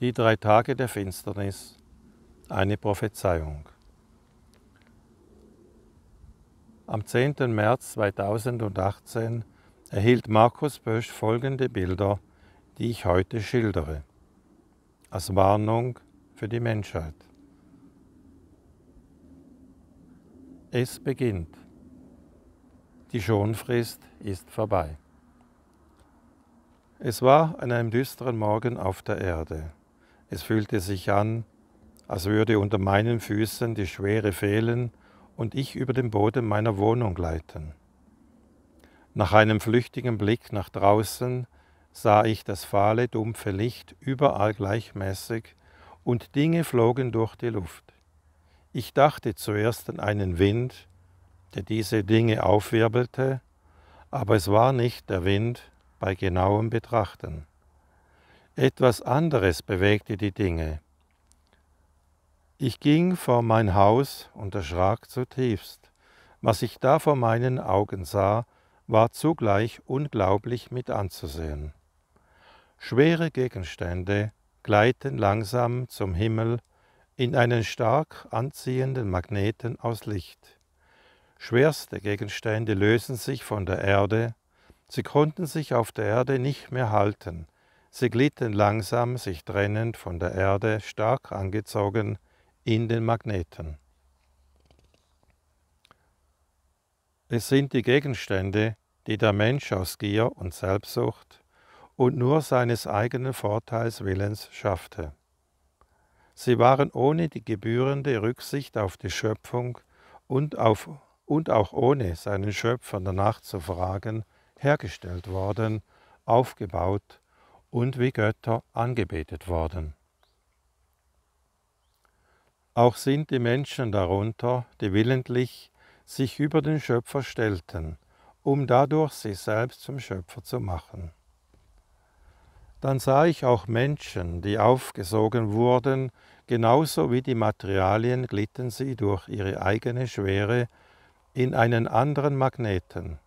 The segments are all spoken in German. Die 3 Tage der Finsternis, eine Prophezeiung. Am 10. März 2018 erhielt Markus Bösch folgende Bilder, die ich heute schildere, als Warnung für die Menschheit. Es beginnt. Die Schonfrist ist vorbei. Es war an einem düsteren Morgen auf der Erde. Es fühlte sich an, als würde unter meinen Füßen die Schwere fehlen und ich über den Boden meiner Wohnung gleiten. Nach einem flüchtigen Blick nach draußen sah ich das fahle, dumpfe Licht überall gleichmäßig und Dinge flogen durch die Luft. Ich dachte zuerst an einen Wind, der diese Dinge aufwirbelte, aber es war nicht der Wind bei genauem Betrachten. Etwas anderes bewegte die Dinge. Ich ging vor mein Haus und erschrak zutiefst. Was ich da vor meinen Augen sah, war zugleich unglaublich mit anzusehen. Schwere Gegenstände gleiten langsam zum Himmel in einen stark anziehenden Magneten aus Licht. Schwerste Gegenstände lösen sich von der Erde, sie konnten sich auf der Erde nicht mehr halten, sie glitten langsam, sich trennend von der Erde, stark angezogen, in den Magneten. Es sind die Gegenstände, die der Mensch aus Gier und Selbstsucht und nur seines eigenen Vorteils willens schaffte. Sie waren ohne die gebührende Rücksicht auf die Schöpfung und auch ohne seinen Schöpfer danach zu fragen, hergestellt worden, aufgebaut und wie Götter angebetet worden. Auch sind die Menschen darunter, die willentlich sich über den Schöpfer stellten, um dadurch sich selbst zum Schöpfer zu machen. Dann sah ich auch Menschen, die aufgesogen wurden, genauso wie die Materialien glitten sie durch ihre eigene Schwere in einen anderen Magneten.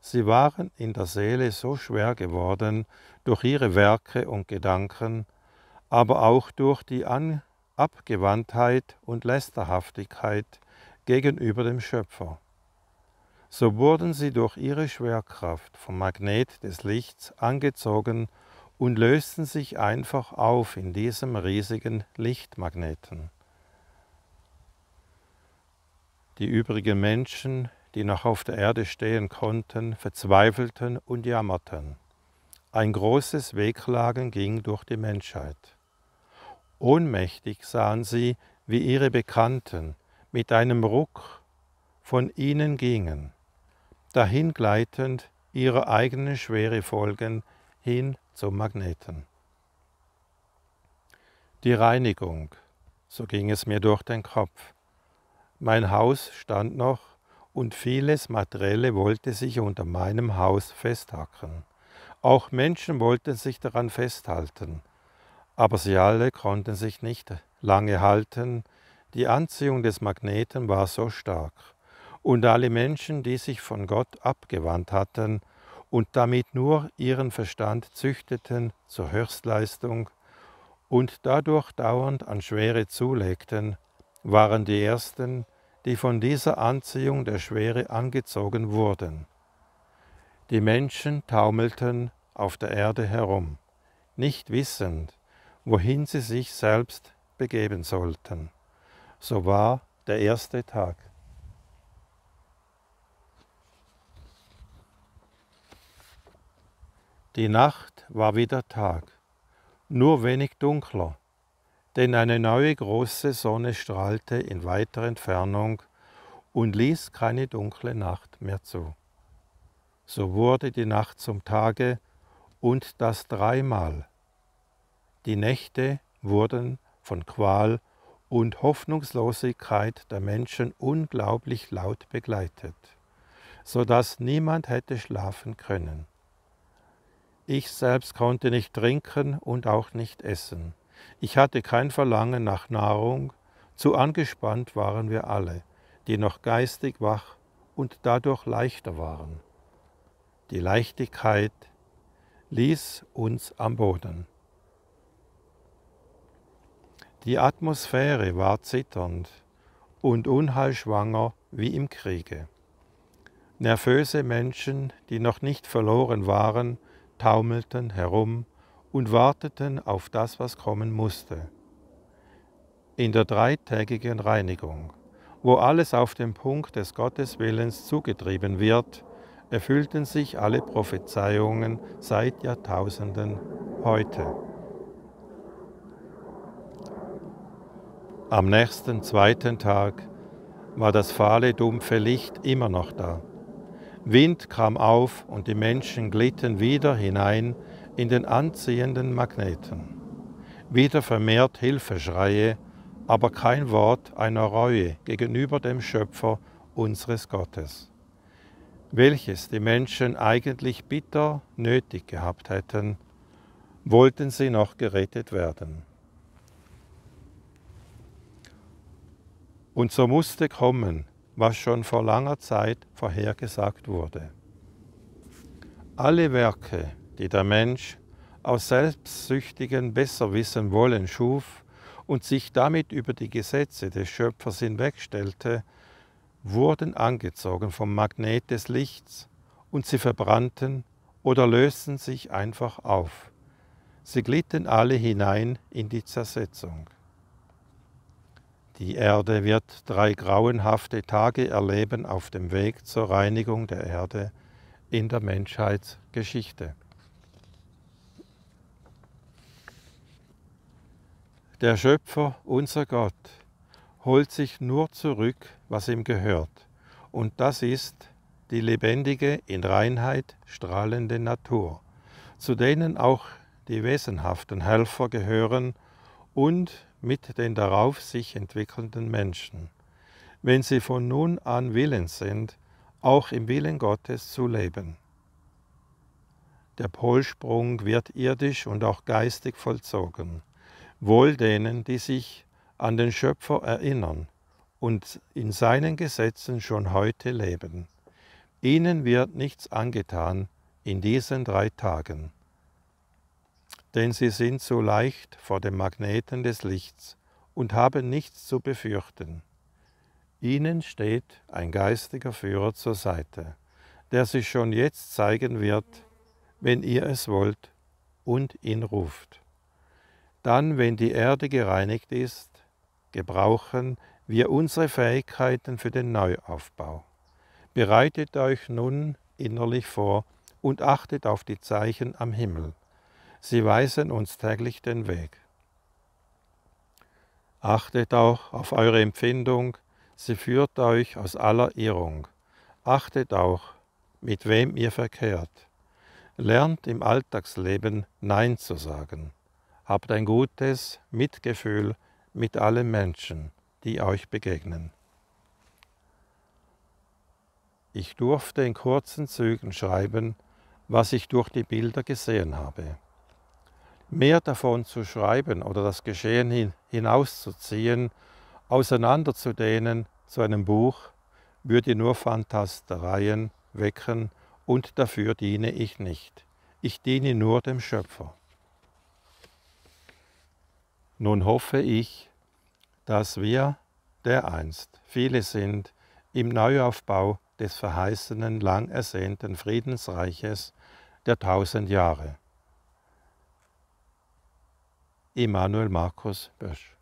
Sie waren in der Seele so schwer geworden durch ihre Werke und Gedanken, aber auch durch die Abgewandtheit und Lästerhaftigkeit gegenüber dem Schöpfer. So wurden sie durch ihre Schwerkraft vom Magnet des Lichts angezogen und lösten sich einfach auf in diesem riesigen Lichtmagneten. Die übrigen Menschen, die noch auf der Erde stehen konnten, verzweifelten und jammerten. Ein großes Wehklagen ging durch die Menschheit. Ohnmächtig sahen sie, wie ihre Bekannten mit einem Ruck von ihnen gingen, dahingleitend ihrer eigenen Schwere folgen hin zum Magneten. Die Reinigung, so ging es mir durch den Kopf. Mein Haus stand noch und vieles Materielle wollte sich unter meinem Haus festhacken. Auch Menschen wollten sich daran festhalten. Aber sie alle konnten sich nicht lange halten, die Anziehung des Magneten war so stark, und alle Menschen, die sich von Gott abgewandt hatten und damit nur ihren Verstand züchteten zur Höchstleistung und dadurch dauernd an Schwere zulegten, waren die Ersten, die von dieser Anziehung der Schwere angezogen wurden. Die Menschen taumelten auf der Erde herum, nicht wissend, wohin sie sich selbst begeben sollten. So war der erste Tag. Die Nacht war wieder Tag, nur wenig dunkler, denn eine neue große Sonne strahlte in weiter Entfernung und ließ keine dunkle Nacht mehr zu. So wurde die Nacht zum Tage und das 3-mal. Die Nächte wurden von Qual und Hoffnungslosigkeit der Menschen unglaublich laut begleitet, so dass niemand hätte schlafen können. Ich selbst konnte nicht trinken und auch nicht essen. Ich hatte kein Verlangen nach Nahrung, zu angespannt waren wir alle, die noch geistig wach und dadurch leichter waren. Die Leichtigkeit ließ uns am Boden. Die Atmosphäre war zitternd und unheilschwanger wie im Kriege. Nervöse Menschen, die noch nicht verloren waren, taumelten herum und warteten auf das, was kommen musste. In der dreitägigen Reinigung, wo alles auf den Punkt des Gotteswillens zugetrieben wird, erfüllten sich alle Prophezeiungen seit Jahrtausenden heute. Am nächsten zweiten Tag war das fahle, dumpfe Licht immer noch da. Wind kam auf und die Menschen glitten wieder hinein in den anziehenden Magneten. Wieder vermehrt Hilfeschreie, aber kein Wort einer Reue gegenüber dem Schöpfer unseres Gottes, welches die Menschen eigentlich bitter nötig gehabt hätten, wollten sie noch gerettet werden. Und so musste kommen, was schon vor langer Zeit vorhergesagt wurde. Alle Werke, die der Mensch aus selbstsüchtigen Besserwissenwollen schuf, und sich damit über die Gesetze des Schöpfers hinwegstellte, wurden angezogen vom Magnet des Lichts und sie verbrannten oder lösten sich einfach auf. Sie glitten alle hinein in die Zersetzung. Die Erde wird 3 grauenhafte Tage erleben auf dem Weg zur Reinigung der Erde in der Menschheitsgeschichte. Der Schöpfer, unser Gott, holt sich nur zurück, was ihm gehört, und das ist die lebendige, in Reinheit strahlende Natur, zu denen auch die wesenhaften Helfer gehören und mit den darauf sich entwickelnden Menschen, wenn sie von nun an willens sind, auch im Willen Gottes zu leben. Der Polsprung wird irdisch und auch geistig vollzogen. Wohl denen, die sich an den Schöpfer erinnern und in seinen Gesetzen schon heute leben. Ihnen wird nichts angetan in diesen 3 Tagen, denn sie sind so leicht vor dem Magneten des Lichts und haben nichts zu befürchten. Ihnen steht ein geistiger Führer zur Seite, der sich schon jetzt zeigen wird, wenn ihr es wollt, und ihn ruft. Dann, wenn die Erde gereinigt ist, gebrauchen wir unsere Fähigkeiten für den Neuaufbau. Bereitet euch nun innerlich vor und achtet auf die Zeichen am Himmel. Sie weisen uns täglich den Weg. Achtet auch auf eure Empfindung, sie führt euch aus aller Irrung. Achtet auch, mit wem ihr verkehrt. Lernt im Alltagsleben Nein zu sagen. Habt ein gutes Mitgefühl mit allen Menschen, die euch begegnen. Ich durfte in kurzen Zügen schreiben, was ich durch die Bilder gesehen habe. Mehr davon zu schreiben oder das Geschehen hinauszuziehen, auseinanderzudehnen zu einem Buch, würde nur Fantastereien wecken, und dafür diene ich nicht. Ich diene nur dem Schöpfer. Nun hoffe ich, dass wir dereinst viele sind im Neuaufbau des verheißenen, lang ersehnten Friedensreiches der 1000 Jahre. Imanuel Markus Bösch.